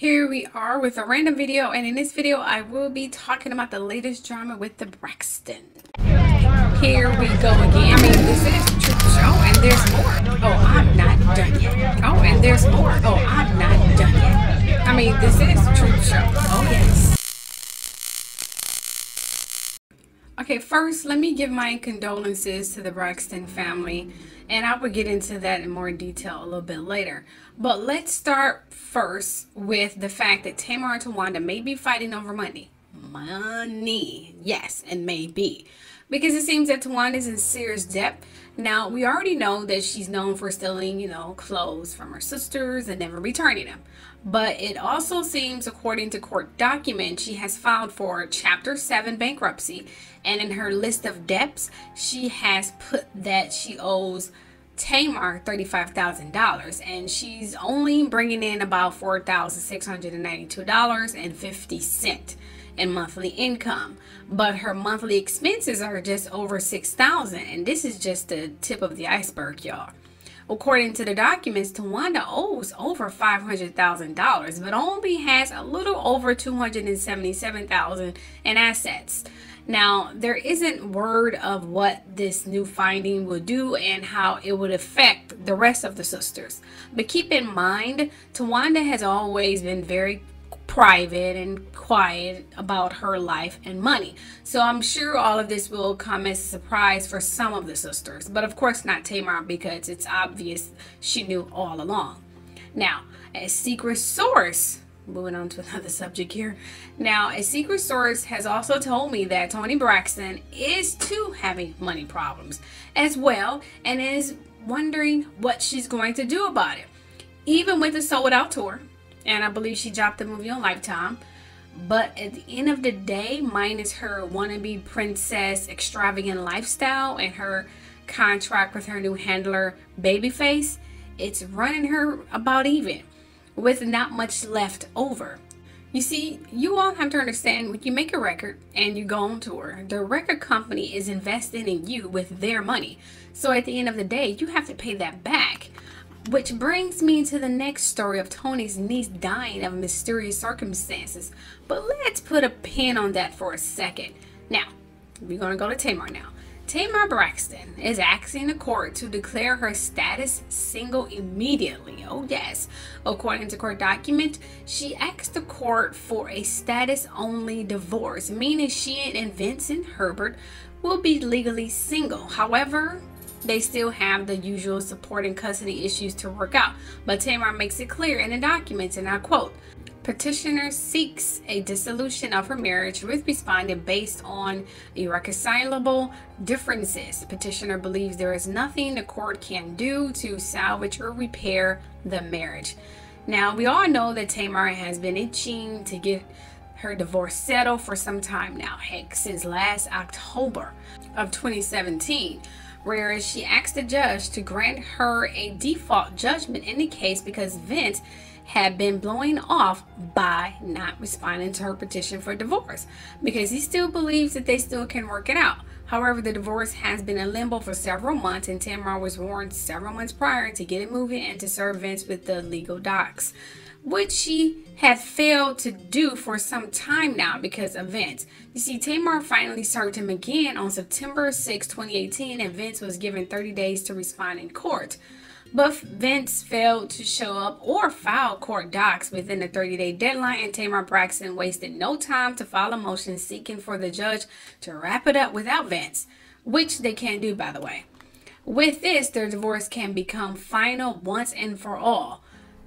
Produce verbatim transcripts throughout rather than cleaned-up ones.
Here we are with a random video, and in this video I will be talking about the latest drama with the Braxton. Here we go again. I mean, this is the truth show, and there's more. Oh, I'm not done yet. Oh, and there's more. Oh, I'm not done yet. I mean, this is the truth show. Oh, yes. Okay, first, let me give my condolences to the Braxton family, and I will get into that in more detail a little bit later. But let's start first with the fact that Tamar and Towanda may be fighting over money. Money, yes, and maybe. Because it seems that Towanda is in serious debt. Now, we already know that she's known for stealing, you know, clothes from her sisters and never returning them. But it also seems, according to court documents, she has filed for Chapter seven bankruptcy. And in her list of debts, she has put that she owes Tamar thirty-five thousand dollars. And she's only bringing in about four thousand six hundred ninety-two dollars and fifty cents. in monthly income, but her monthly expenses are just over six thousand, and this is just the tip of the iceberg, y'all. According to the documents, Towanda owes over five hundred thousand dollars, but only has a little over two hundred seventy-seven thousand dollars in assets. Now, there isn't word of what this new finding will do and how it would affect the rest of the sisters, but keep in mind, Towanda has always been very private and quiet about her life and money. So I'm sure all of this will come as a surprise for some of the sisters, but of course not Tamar, because it's obvious she knew all along. Now, a secret source, moving on to another subject here. Now, a secret source has also told me that Toni Braxton is too having money problems as well, and is wondering what she's going to do about it. Even with the sold out tour, and I believe she dropped the movie on Lifetime. But at the end of the day, minus her wannabe princess extravagant lifestyle and her contract with her new handler, Babyface, it's running her about even with not much left over. You see, you all have to understand, when you make a record and you go on tour, the record company is investing in you with their money. So at the end of the day, you have to pay that back. Which brings me to the next story of Toni's niece dying of mysterious circumstances. But let's put a pin on that for a second. Now, we're going to go to Tamar now. Tamar Braxton is asking the court to declare her status single immediately. Oh yes. According to court document, she asked the court for a status-only divorce, meaning she and Vincent Herbert will be legally single. However, they still have the usual support and custody issues to work out, but Tamar makes it clear in the documents, and I quote, "Petitioner seeks a dissolution of her marriage with respondent based on irreconcilable differences. Petitioner believes there is nothing the court can do to salvage or repair the marriage." Now, we all know that Tamar has been itching to get her divorce settled for some time now, heck, since last October of twenty seventeen. Whereas she asked the judge to grant her a default judgment in the case because Vince had been blowing off by not responding to her petition for divorce, because he still believes that they still can work it out. However, the divorce has been in limbo for several months, and Tamar was warned several months prior to get it moving and to serve Vince with the legal docs, which she had failed to do for some time now because of Vince. You see, Tamar finally served him again on September sixth, twenty eighteen, and Vince was given thirty days to respond in court. But Vince failed to show up or file court docs within the thirty-day deadline, and Tamar Braxton wasted no time to file a motion seeking for the judge to wrap it up without Vince, which they can't do, by the way. With this, their divorce can become final once and for all.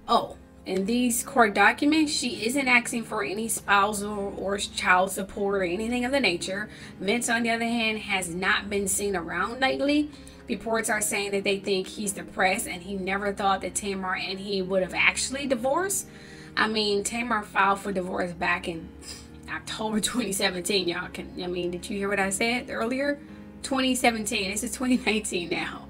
Oh. In these court documents, she isn't asking for any spousal or child support or anything of the nature. Vince, on the other hand, has not been seen around lately. Reports are saying that they think he's depressed, and he never thought that Tamar and he would have actually divorced. I mean, Tamar filed for divorce back in October twenty seventeen. Y'all can, I mean, did you hear what I said earlier? twenty seventeen. This is twenty nineteen now.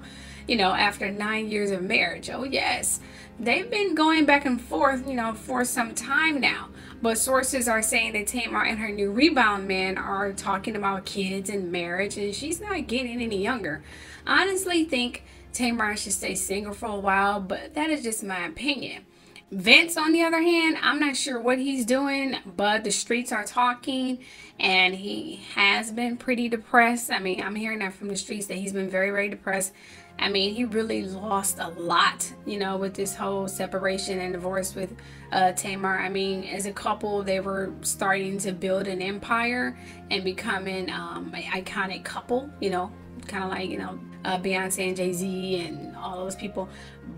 You know, after nine years of marriage. Oh yes, they've been going back and forth, you know, for some time now. But sources are saying that Tamar and her new rebound man are talking about kids and marriage, and she's not getting any younger. I honestly think Tamar should stay single for a while, but that is just my opinion. Vince, on the other hand, I'm not sure what he's doing, but the streets are talking, and he has been pretty depressed. I mean, I'm hearing that from the streets that he's been very, very depressed. I mean, he really lost a lot, you know, with this whole separation and divorce with uh, Tamar. I mean, as a couple, they were starting to build an empire and becoming um, an iconic couple, you know, kind of like, you know, uh, Beyonce and Jay-Z and all those people.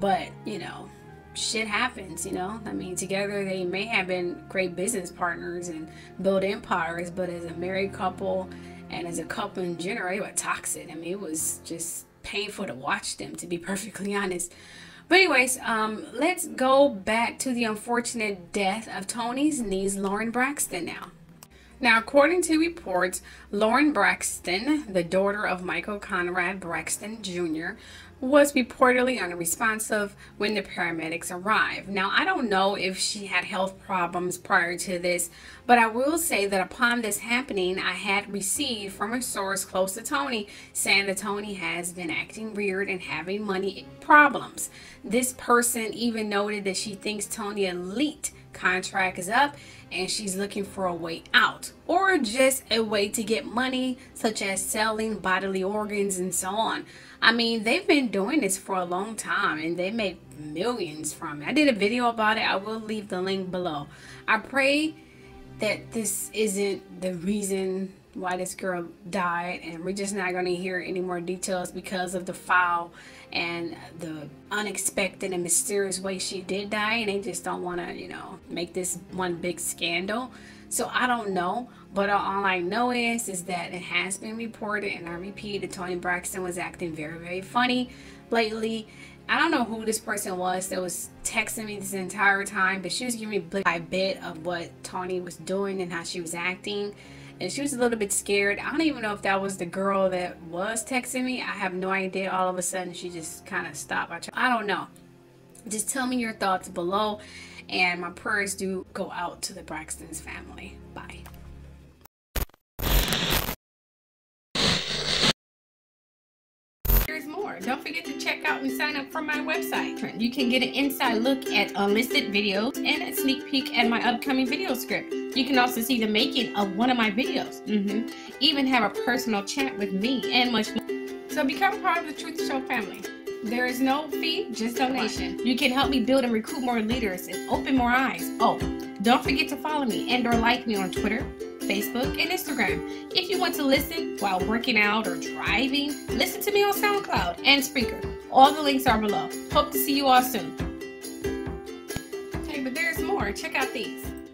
But, you know, shit happens, you know. I mean, together they may have been great business partners and build empires, but as a married couple and as a couple in general, they were toxic. I mean, it was just painful to watch them, to be perfectly honest. But anyways, um, let's go back to the unfortunate death of Toni's niece, Lauren Braxton now. Now, according to reports, Lauren Braxton, the daughter of Michael Conrad Braxton Junior, was reportedly unresponsive when the paramedics arrived. Now, I don't know if she had health problems prior to this, but I will say that upon this happening, I had received from a source close to Toni saying that Toni has been acting weird and having money problems. This person even noted that she thinks Toni elite contract is up and she's looking for a way out, or just a way to get money, such as selling bodily organs and so on. I mean, they've been doing this for a long time and they make millions from it. I did a video about it. I will leave the link below. I pray that this isn't the reason why this girl died, and we're just not going to hear any more details because of the foul and the unexpected and mysterious way she did die, and they just don't want to, you know, make this one big scandal. So I don't know, but all I know is is that it has been reported, and I repeat, that Toni Braxton was acting very, very funny lately. I don't know who this person was that was texting me this entire time, but she was giving me a bit of what Toni was doing and how she was acting. And she was a little bit scared. I don't even know if that was the girl that was texting me. I have no idea. All of a sudden, she just kind of stopped. I don't know. Just tell me your thoughts below. And my prayers do go out to the Braxton's family. Bye. Here's more. Don't forget to check out and sign up for my website. You can get an inside look at unlisted videos and a sneak peek at my upcoming video script. You can also see the making of one of my videos. Mm-hmm. Even have a personal chat with me and much more. So become part of the Truth Show family. There is no fee, just donation. You can help me build and recruit more leaders and open more eyes. Oh, don't forget to follow me and or like me on Twitter, Facebook, and Instagram. If you want to listen while working out or driving, listen to me on SoundCloud and Spreaker. All the links are below. Hope to see you all soon. Hey, but there's more. Check out these.